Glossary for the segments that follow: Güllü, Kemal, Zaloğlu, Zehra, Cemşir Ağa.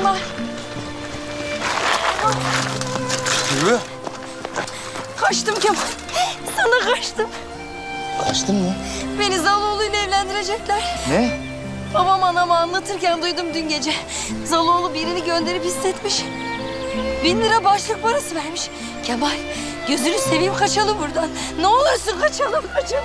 Kemal. Güllü. Kaçtım Kemal. Sana kaçtım. Kaçtın mı? Beni Zaloğlu ile evlendirecekler. Ne? Babam anama anlatırken duydum dün gece. Zaloğlu birini gönderip hissetmiş. 1000 lira başlık parası vermiş. Kemal, gözünü seveyim kaçalım buradan. Ne olursun kaçalım, kaçalım.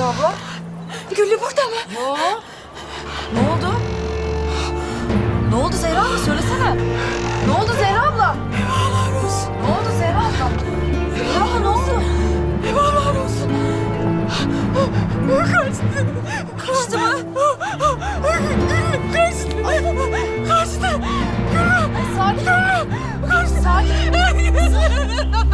Abla. Güllü burada mı? Yo. Ne oldu? Ne oldu Zehra abla? Söylesene. Ne oldu Zehra abla? Eyvallah olsun. Ne oldu Zehra abla? Zehra abla ne oldu? Eyvallah olsun. Kaçtı. Kaçtı mı? Güllü kaçtı. Kaçtı. Güllü. Sakin. Kaçtı. Sakin. Sakin.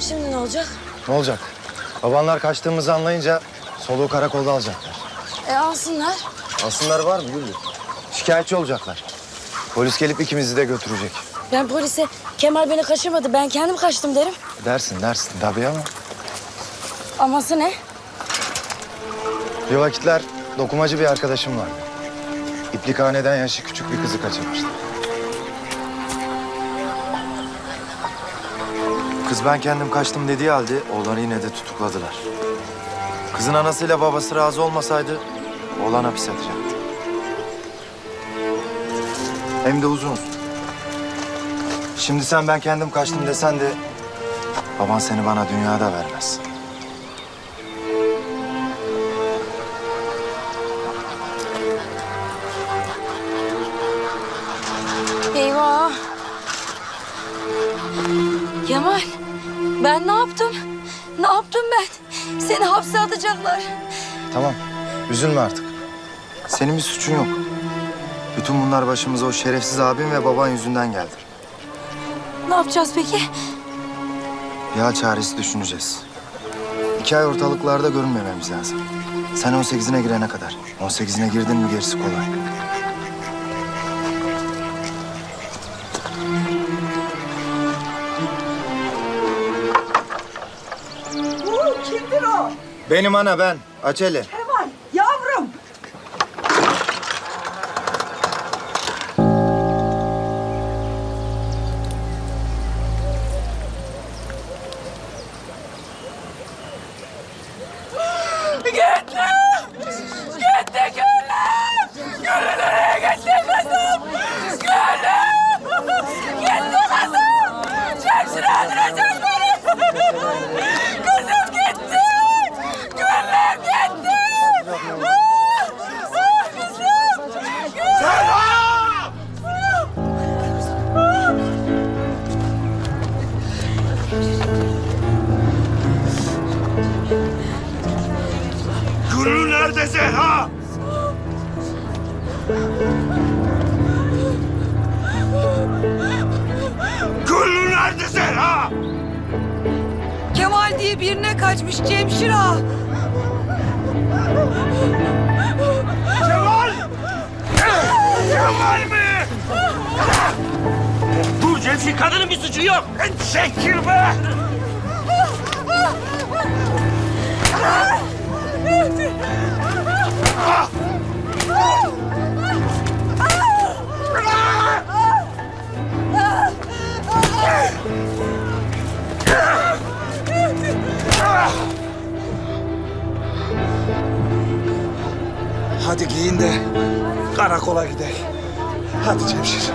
Şimdi ne olacak? Ne olacak? Babanlar kaçtığımızı anlayınca soluğu karakolda alacaklar. Alsınlar. Alsınlar var mı Güllü? Şikayetçi olacaklar. Polis gelip ikimizi de götürecek. Ben polise Kemal beni kaçırmadı, ben kendim kaçtım derim. Dersin tabii ama. Aması ne? Bir vakitler dokumacı bir arkadaşım vardı. İplikhaneden yaşı küçük bir kızı kaçırmıştı. Kız ben kendim kaçtım dediği halde oğlanı yine de tutukladılar. Kızın anasıyla babası razı olmasaydı oğlan hapis yatacaktı. Hem de uzun. Şimdi sen ben kendim kaçtım desen de baban seni bana dünyada vermez. Eyvah. Kemal. Ben ne yaptım? Ne yaptım ben? Seni hapse atacaklar. Tamam, üzülme artık. Senin bir suçun yok. Bütün bunlar başımıza o şerefsiz abim ve baban yüzünden geldi. Ne yapacağız peki? Ya çaresi düşüneceğiz. 2 ay ortalıklarda görünmememiz lazım. Sen 18'ine girene kadar. 18'ine girdin mi gerisi kolay. Benim ana ben. Acele. Kemal yavrum. Gitti. Gitti Güllü. Güllü nereye gitti kızım? Güllü. Gitti kızım. Cemşir Ağa öldürecek beni. Güllü nerede Zehra? Güllü nerede Zehra? Kemal diye birine kaçmış Cemşir Ağa. Kemal! Kemal mi? Dur Cemşir, kadının bir suçu yok. Çekil be! karakola gidelim. Hadi Cemşir.